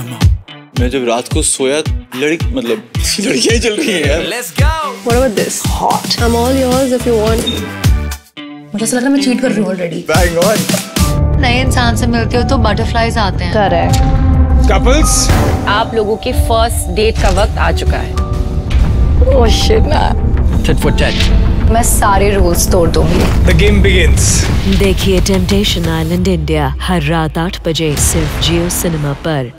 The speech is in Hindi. मैं जब रात को सोया लड़कियां चल रही हैं यार। What about this? Hot. I'm all yours if you want. मुझे ऐसा लग रहा है मैं चीट कर रही हूँ already. Bang on. नए इंसान से मिलते हो तो butterflies आते हैं. Correct. Couples. आप लोगों के फर्स्ट डेट का वक्त आ चुका है. Oh shit ना. Tit for tat. मैं सारे रूल्स तोड़ दूंगी. The game begins. देखिए टेम्पटेशन आइलैंड इंडिया हर रात 8 बजे सिर्फ जियो सिनेमा पर.